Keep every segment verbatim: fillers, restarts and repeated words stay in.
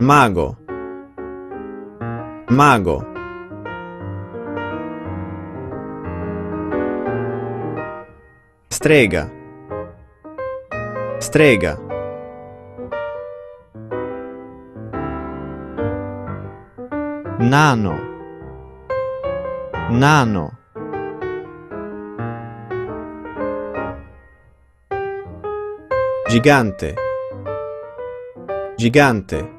mago, mago. Strega, strega. Nano, nano. Gigante, gigante.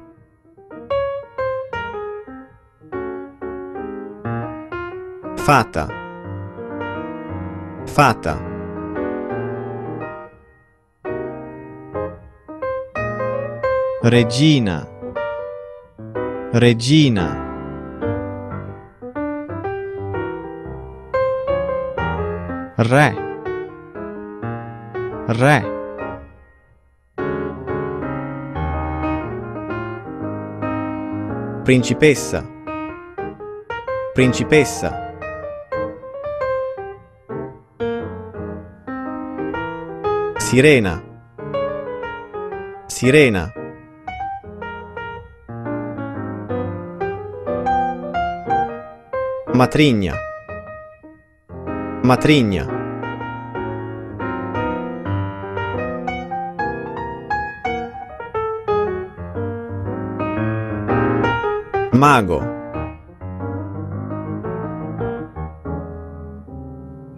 Fata, fata. Regina, regina. Re, re. Principessa, principessa. Sirena, sirena. Matrigna, matrigna. Mago,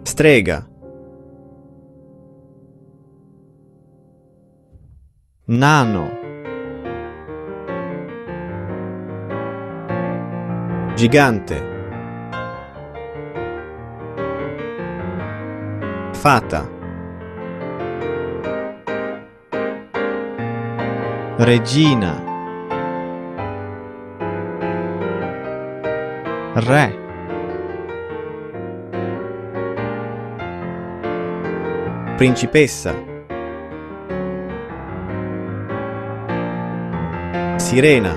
strega, nano, gigante. Fata, regina, re. Principessa, sirena,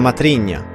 matrigna.